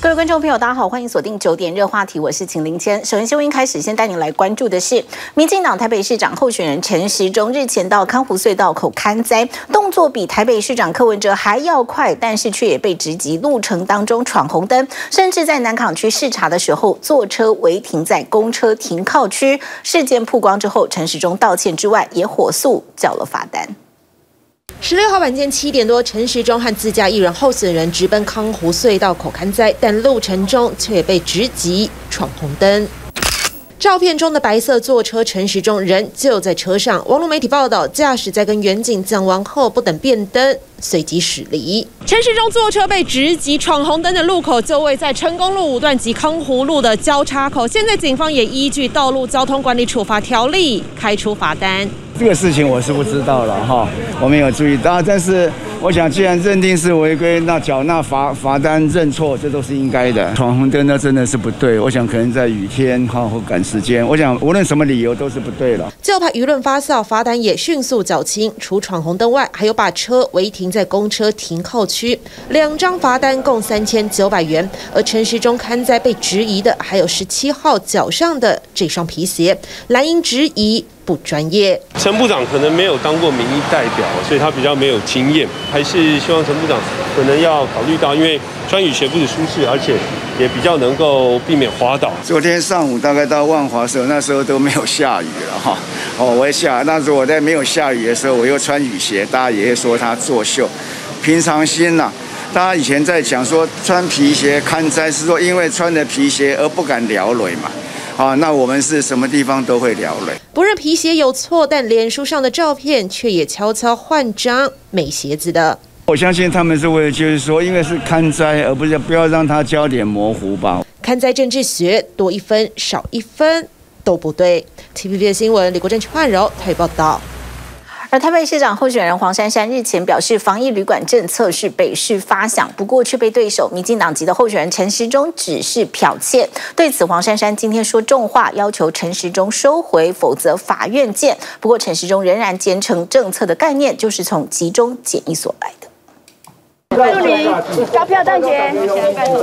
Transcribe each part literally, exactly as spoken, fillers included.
各位观众朋友，大家好，欢迎锁定九点热话题，我是秦林谦。首先，新闻一开始，先带您来关注的是，民进党台北市长候选人陈时中日前到康湖隧道口勘灾，动作比台北市长柯文哲还要快，但是却也被直击路程当中闯红灯，甚至在南港区视察的时候，坐车违停在公车停靠区。事件曝光之后，陈时中道歉之外，也火速缴了罚单。 十六号晚间七点多，陈时中和自家艺人候选人直奔康湖隧道口勘灾，但路程中却被直击闯红灯。照片中的白色坐车陈时中人就在车上。网络媒体报道，驾驶在跟远景讲完后不等变灯，随即驶离。陈时中坐车被直击闯红灯的路口就位在成功路五段及康湖路的交叉口。现在警方也依据《道路交通管理处罚条例》开出罚单。 这个事情我是不知道了哈，我没有注意到。但是我想，既然认定是违规，那缴纳罚罚单、认错，这都是应该的。闯红灯那真的是不对。我想可能在雨天哈或赶时间，我想无论什么理由都是不对了。就怕舆论发酵，罚单也迅速缴清。除闯红灯外，还有把车违停在公车停靠区，两张罚单共三千九百元。而陈时中勘灾被质疑的，还有十七号脚上的这双皮鞋，蓝营质疑。 不专业，陈部长可能没有当过民意代表，所以他比较没有经验，还是希望陈部长可能要考虑到，因为穿雨鞋不止舒适，而且也比较能够避免滑倒。昨天上午大概到万华的时候，那时候都没有下雨了哈。哦，我也下，那时候我在没有下雨的时候，我又穿雨鞋，大家也会说他作秀，平常心呐、啊。 大家以前在讲说穿皮鞋看灾是说因为穿了皮鞋而不敢聊累嘛，啊，那我们是什么地方都会聊累。不认皮鞋有错，但脸书上的照片却也悄悄换张美鞋子的。我相信他们是为了就是说，因为是看灾，而不是不要让它焦点模糊吧。看灾政治学多一分少一分都不对。T V B S 新闻李国正、邱焕柔台报道。 而台北市长候选人黄珊珊日前表示，防疫旅馆政策是北市发想，不过却被对手民进党籍的候选人陈时中只是剽窃。对此，黄珊珊今天说重话，要求陈时中收回，否则法院见。不过，陈时中仍然坚称政策的概念就是从集中检疫所来的。 祝你高票当选，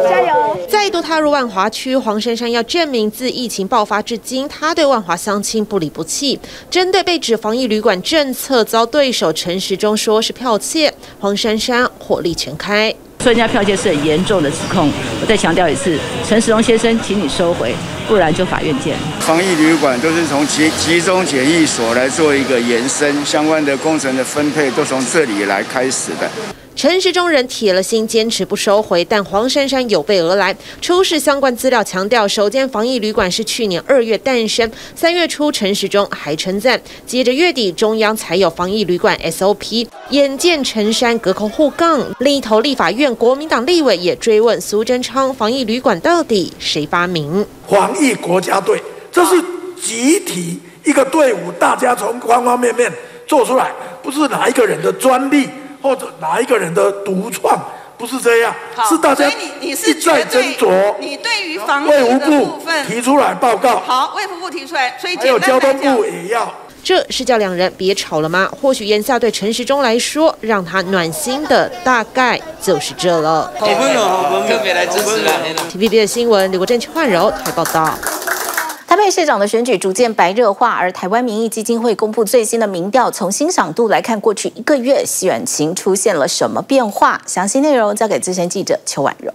加油！再度踏入万华区，黄珊珊要证明自疫情爆发至今，她对万华乡亲不离不弃。针对被指防疫旅馆政策遭对手陈时中说是剽窃，黄珊珊火力全开，说人家剽窃是很严重的指控。我再强调一次，陈时中先生，请你收回，不然就法院见。防疫旅馆都是从集集中检疫所来做一个延伸，相关的工程的分配都从这里来开始的。 陈时中人铁了心坚持不收回，但黄珊珊有备而来。出示相关资料，强调首间防疫旅馆是去年二月诞生，三月初陈时中还称赞，接着月底中央才有防疫旅馆 S O P。眼见陈山隔空互杠，另一头立法院国民党立委也追问苏贞昌防疫旅馆到底谁发明？防疫国家队，这是集体一个队伍，大家从方方面面做出来，不是哪一个人的专利。 或者哪一个人的独创，不是这样，是大家一再斟酌。你对于防疫的部分提出来报告，好，卫福部提出来，所以还有交通部也要。这是叫两人别吵了吗？或许眼下对陈时中来说，让他暖心的大概就是这了。好朋友，我们特别来支持了。T V B S 新闻李国正、邱焕柔台报道。 台北市长的选举逐渐白热化，而台湾民意基金会公布最新的民调，从欣赏度来看，过去一个月选情出现了什么变化？详细内容交给资深记者邱婉柔。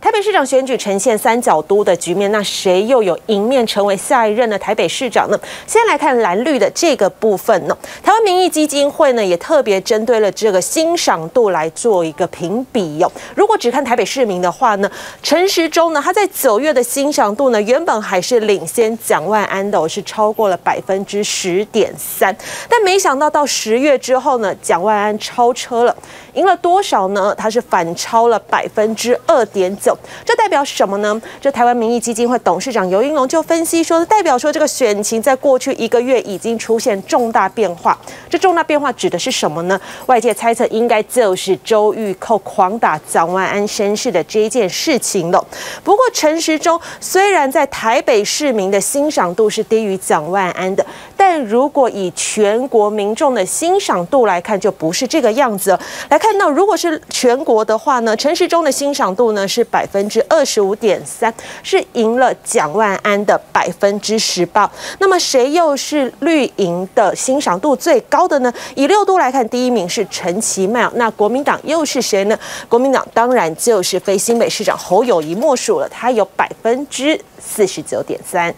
台北市长选举呈现三角都的局面，那谁又有赢面成为下一任的台北市长呢？先来看蓝绿的这个部分呢，台湾民意基金会呢也特别针对了这个欣赏度来做一个评比哦。如果只看台北市民的话呢，陈时中呢他在九月的欣赏度呢原本还是领先蒋万安的、哦，是超过了百分之十点三，但没想到到十月之后呢，蒋万安超车了，赢了多少呢？他是反超了百分之二点九。 这代表什么呢？这台湾民意基金会董事长游盈隆就分析说，代表说这个选情在过去一个月已经出现重大变化。这重大变化指的是什么呢？外界猜测应该就是周玉蔻狂打蒋万安身世的这一件事情了。不过陈时中虽然在台北市民的欣赏度是低于蒋万安的，但但如果以全国民众的欣赏度来看，就不是这个样子。来看到，如果是全国的话呢，陈时中的欣赏度呢是百分之二十五点三，是赢了蒋万安的百分之十八。那么谁又是绿营的欣赏度最高的呢？以六都来看，第一名是陈其迈。那国民党又是谁呢？国民党当然就是非新北市长侯友宜莫属了，他有百分之四十九点三。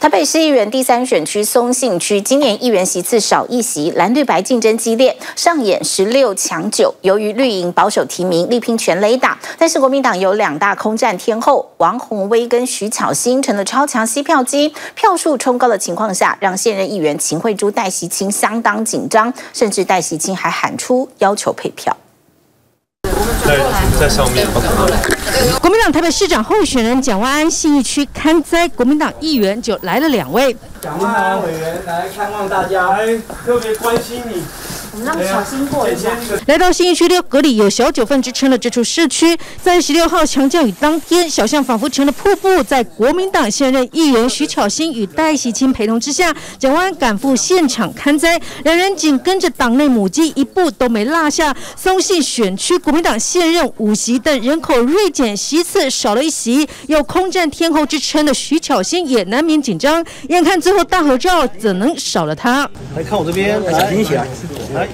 台北市议员第三选区松信区，今年议员席次少一席，蓝绿白竞争激烈，上演十六强九。由于绿营保守提名，力拼全垒打，但是国民党有两大空战天后王宏威跟徐巧芯成了超强吸票机，票数冲高的情况下，让现任议员秦慧珠、戴锡清相当紧张，甚至戴锡清还喊出要求配票。 在上面。国民党台北市长候选人蒋万安信义区勘灾，国民党议员就来了两位。蒋万安委员来看望大家，哎，特别关心你。 我们让小心过一下。来到信义区六格里，有小九份支撑了这处市区。在十六号强降雨当天，小巷仿佛成了瀑布。在国民党现任议员徐巧芯与戴锡清陪同之下，蒋万安赶赴现场勘灾，两人紧跟着党内母鸡，一步都没落下。松信选区国民党现任五席的人口锐减，席次少了一席，有空战天后之称的徐巧芯也难免紧张。眼看最后大合照，怎能少了他？来看我这边，小心一些啊！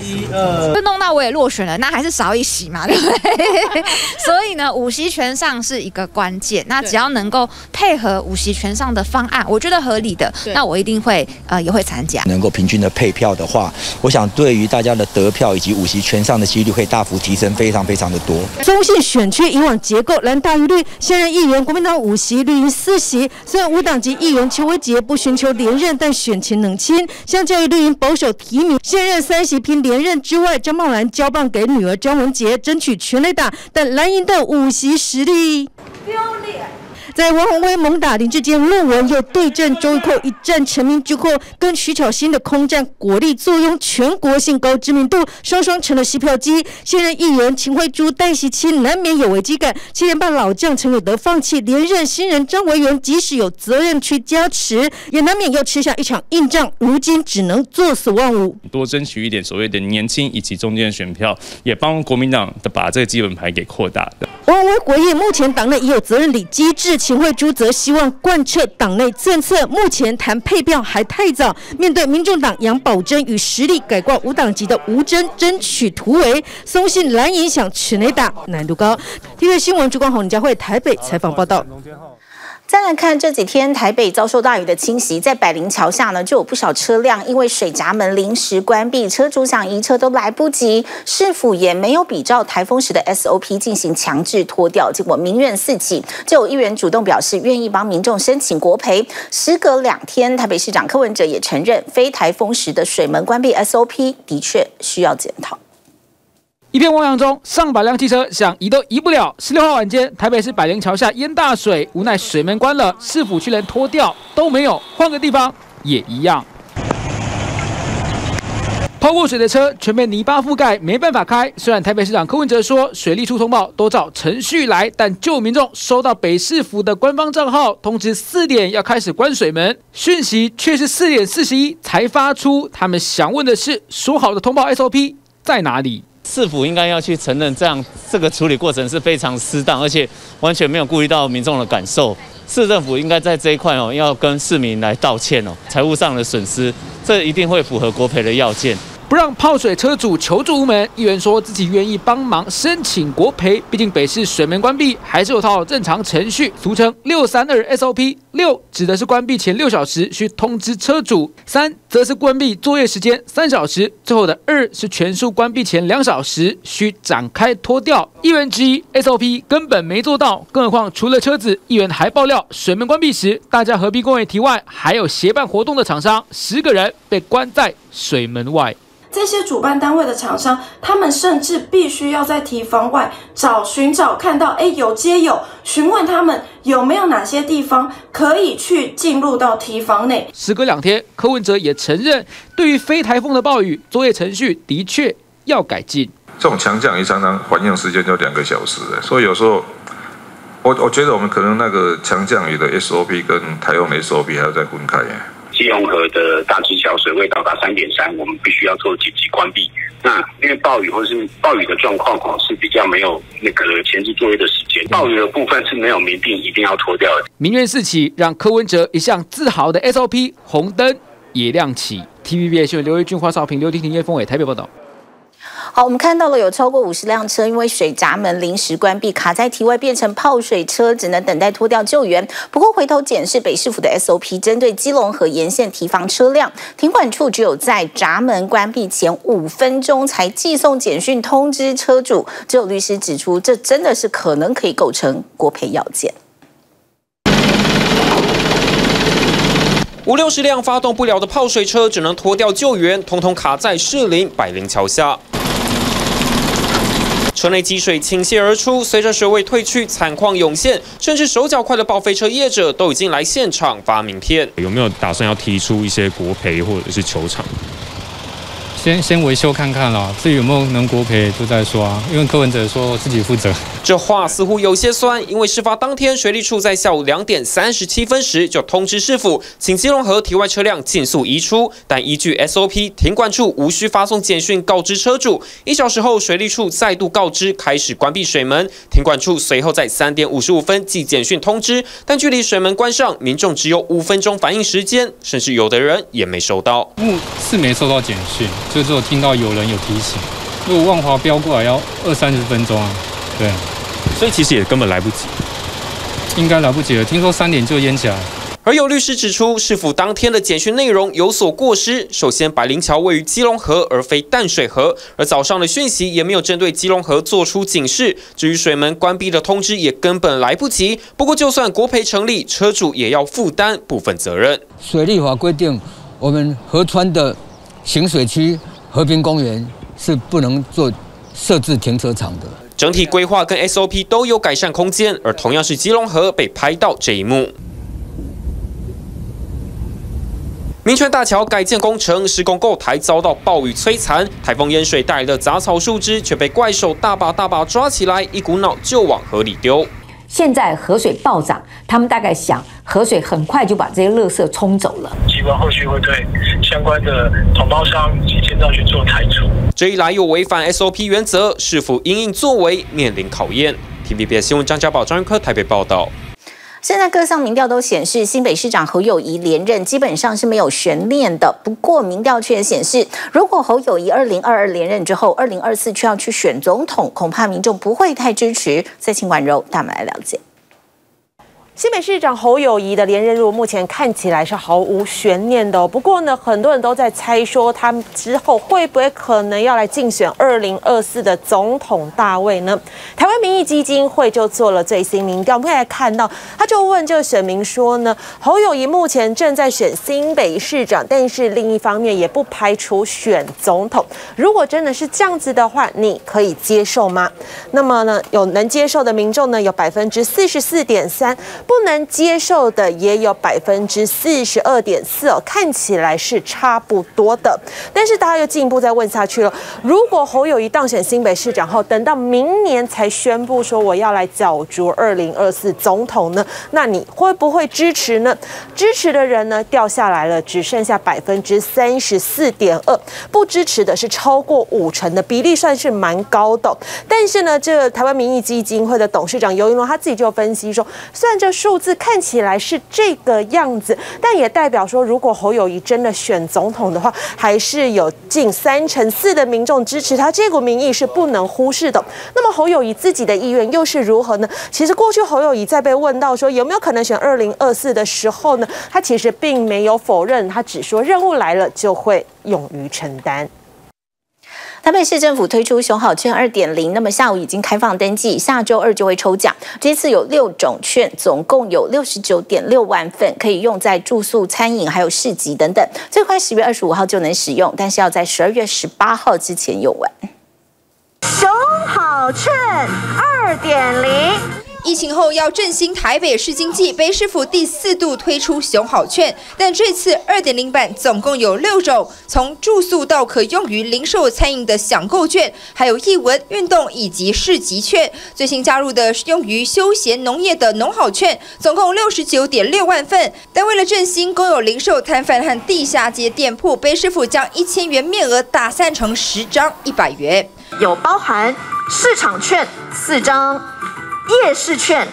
一二，弄到我也落选了，那还是少一席嘛，对不对？所以呢，五席全上是一个关键。那只要能够配合五席全上的方案，我觉得合理的，那我一定会呃也会参加。能够平均的配票的话，我想对于大家的得票以及五席全上的几率会大幅提升，非常非常的多。中信选区以往结构蓝大于绿，现任议员国民党五席，绿营四席。虽然无党籍议员邱威杰不寻求连任，但选情冷清。相较于绿营保守提名，现任三席拼 连任之外，张茂兰交棒给女儿张文杰争取全垒打，但蓝营的五席实力丢脸。在王宏威猛打林志坚论文，又对阵周玉蔻一战成名之后，跟徐巧芯的空战果粒坐拥全国性高知名度，双双成了吸票机。现任议员秦慧珠、戴锡清难免有危机感，七连败老将陈友德放弃连任，新人张维源即使有责任区加持，也难免要吃下一场硬仗，如今只能坐死忘舞。多争取一点所谓的年轻以及中间的选票，也帮国民党的把这个基本牌给扩大的。王宏威回应，目前党内也有责任理机制。 秦慧珠则希望贯彻党内政策，目前谈配票还太早。面对民众党杨宝珍与实力改挂无党籍的吴峥争取突围，松信蓝营想全垒打难度高。T V B S 新闻朱光宏、林佳慧台北采访报道。 再来看这几天台北遭受大雨的侵袭，在百灵桥下呢，就有不少车辆因为水闸门临时关闭，车主想移车都来不及。市府也没有比照台风时的 S O P 进行强制拖吊，结果民怨四起。就有议员主动表示愿意帮民众申请国赔。时隔两天，台北市长柯文哲也承认，非台风时的水门关闭 S O P 的确需要检讨。 一片汪洋中，上百辆汽车想移都移不了。十六号晚间，台北市百灵桥下淹大水，无奈水门关了，市府却连拖吊都没有，换个地方也一样。泡过水的车全被泥巴覆盖，没办法开。虽然台北市长柯文哲说水利处通报都照程序来，但就民众收到北市府的官方账号通知四点要开始关水门，讯息却是四点四十一才发出。他们想问的是，说好的通报 S O P 在哪里？ 市府应该要去承认，这样这个处理过程是非常失当，而且完全没有顾虑到民众的感受。市政府应该在这一块哦，要跟市民来道歉哦，财务上的损失，这一定会符合国赔的要件。不让泡水车主求助无门，议员说自己愿意帮忙申请国赔，毕竟北市水门关闭还是有套正常程序，俗称六三二 S O P。六指的是关闭前六小时需通知车主，三则是关闭作业时间三小时，最后的二是全数关闭前两小时需展开拖吊。议员质疑 S O P 根本没做到，更何况除了车子，议员还爆料水门关闭时，大家河滨公园堤外还有协办活动的厂商，十个人被关在水门外。 这些主办单位的厂商，他们甚至必须要在堤防外找寻找看到，哎，有街友询问他们有没有哪些地方可以去进入到堤防内。时隔两天，柯文哲也承认，对于非台风的暴雨，作业程序的确要改进。这种强降雨常常反应时间就两个小时，所以有时候我我觉得我们可能那个强降雨的 S O P 跟台风 S O P 还要再分开。基隆河的大气小水位到达 三点三， 我们必须要做紧急关闭。那因为暴雨或是暴雨的状况哦，是比较没有那个前置作业的时间，暴雨的部分是没有明定一定要拖掉的。民怨四起，让柯文哲一向自豪的 S O P 红灯也亮起。T V B S 新闻刘玉俊、华少平、刘婷婷、叶峰伟台北报道。好，我们看到了有超过五十辆车因为水闸门临时关闭卡在堤外，变成泡水车，只能等待拖吊救援。不过回头检视北市府的 S O P， 针对基隆河沿线提防车辆，停管处只有在闸门关闭前五分钟才寄送简讯通知车主。只有律师指出，这真的是可能可以构成国赔要件。五六十辆发动不了的泡水车，只能拖吊救援，统统卡在士林百灵桥下。车内积水倾泻而出，随着水位退去，惨况涌现，甚至手脚快的报废车业者都已经来现场发名片。有没有打算要提出一些国赔或者是求偿？先先维修看看啦，至于有没有能国赔就再说啊。因为柯文哲说自己负责，这话似乎有些酸。因为事发当天，水利处在下午两点三十七分时就通知市府，请基隆河堤外车辆尽速移出，但依据 S O P， 停管处无需发送简讯告知车主。一小时后，水利处再度告知，开始关闭水门。停管处随后在三点五十五分寄简讯通知，但距离水门关上，民众只有五分钟反应时间，甚至有的人也没收到。嗯，是没收到简讯。就只有听到有人有提醒，如果万华飙过来要二三十分钟啊，对，所以其实也根本来不及，应该来不及了。听说三点就淹起来。而有律师指出，市府当天的简讯内容有所过失。首先，百灵桥位于基隆河而非淡水河，而早上的讯息也没有针对基隆河做出警示。至于水门关闭的通知也根本来不及。不过，就算国赔成立，车主也要负担部分责任。水利法规定，我们河川的行水区、和平公园是不能做设置停车场的。整体规划跟 S O P 都有改善空间，而同样是基隆河被拍到这一幕。民权大桥改建工程施工构台遭到暴雨摧残，台风淹水带来的杂草树枝却被怪手大把大把抓起来，一股脑就往河里丢。现在河水暴涨，他们大概想河水很快就把这些垃圾冲走了。希望后续会对相关的统包商及建造去做排除。这一来又违反 S O P 原则，是否因应作为面临考验。T V B S 新闻张家宝、张云科台北报道。现在各项民调都显示，新北市长侯友宜连任基本上是没有悬念的。不过，民调却显示，如果侯友宜二零二二连任之后，二零二四却要去选总统，恐怕民众不会太支持。再请婉柔带我们来了解。新北市长侯友宜的连任路目前看起来是毫无悬念的、哦，不过呢，很多人都在猜说他之后会不会可能要来竞选二零二四的总统大位呢？台湾民意基金会就做了最新民调，我们可以看到，他就问这个选民说呢，侯友宜目前正在选新北市长，但是另一方面也不排除选总统。如果真的是这样子的话，你可以接受吗？那么呢，有能接受的民众呢，有百分之四十四点三。不能接受的也有百分之四十二点四哦，看起来是差不多的。但是大家又进一步再问下去了，如果侯友宜当选新北市长后，等到明年才宣布说我要来角逐二零二四总统呢，那你会不会支持呢？支持的人呢掉下来了，只剩下百分之三十四点二，不支持的是超过五成的比例，算是蛮高的。但是呢，这个台湾民意基金会的董事长尤云龙他自己就分析说，虽然这数字看起来是这个样子，但也代表说，如果侯友宜真的选总统的话，还是有近三成四的民众支持他，这股民意是不能忽视的。那么侯友宜自己的意愿又是如何呢？其实过去侯友宜在被问到说有没有可能选二零二四的时候呢，他其实并没有否认，他只说任务来了就会勇于承担。台北市政府推出熊好券 二点零， 那么下午已经开放登记，下周二就会抽奖。这次有六种券，总共有 六十九点六万份，可以用在住宿、餐饮还有市集等等。最快十月二十五号就能使用，但是要在十二月十八号之前用完。熊好券 二点零。疫情后要振兴台北市经济，北市府第四度推出熊好券，但这次 二点零 版总共有六种，从住宿到可用于零售餐饮的享购券，还有艺文、运动以及市集券。最新加入的是用于休闲农业的农好券，总共 六十九点六万份。但为了振兴公有零售摊贩和地下街店铺，北市府将一千元面额打散成十张一百元，有包含市场券四张。 夜市券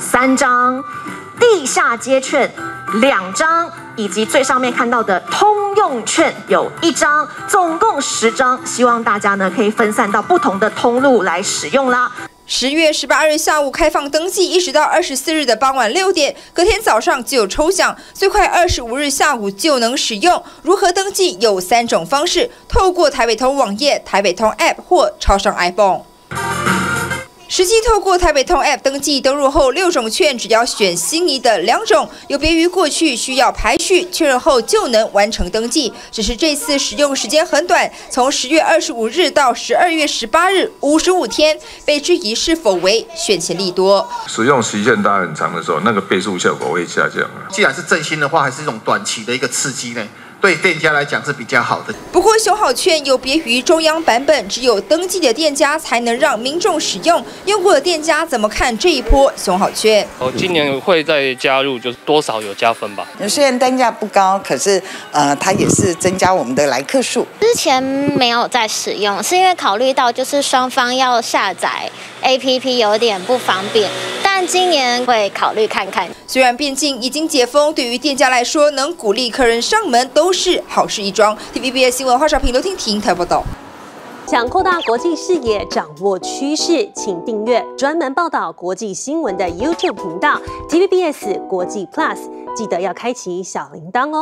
三张，地下街券两张，以及最上面看到的通用券有一张，总共十张。希望大家呢可以分散到不同的通路来使用啦。 十月十八日下午开放登记，一直到二十四日的傍晚六点，隔天早上就有抽奖，最快二十五日下午就能使用。如何登记有三种方式：透过台北通网页、台北通 App 或超商 iPhone。 实际透过台北通 App 登记登入后，六种券只要选心仪的两种，有别于过去需要排序确认后就能完成登记。只是这次使用时间很短，从十月二十五日到十二月十八日，五十五天，被质疑是否为选前利多。使用期限它很长的时候，那个倍数效果会下降啊。既然是振兴的话，还是一种短期的一个刺激呢？ 对店家来讲是比较好的。不过，熊好券有别于中央版本，只有登记的店家才能让民众使用。用过的店家怎么看这一波熊好券？哦，今年会再加入，就是多少有加分吧。虽然单价不高，可是呃，它也是增加我们的来客数。之前没有在使用，是因为考虑到就是双方要下载 A P P 有点不方便。 但今年会考虑看看。虽然边境已经解封，对于店家来说，能鼓励客人上门都是好事一桩。T V B S 新闻华少平、刘婷婷台报道。想扩大国际视野，掌握趋势，请订阅专门报道国际新闻的 YouTube 频道 T V B S 国际 Plus， 记得要开启小铃铛哦。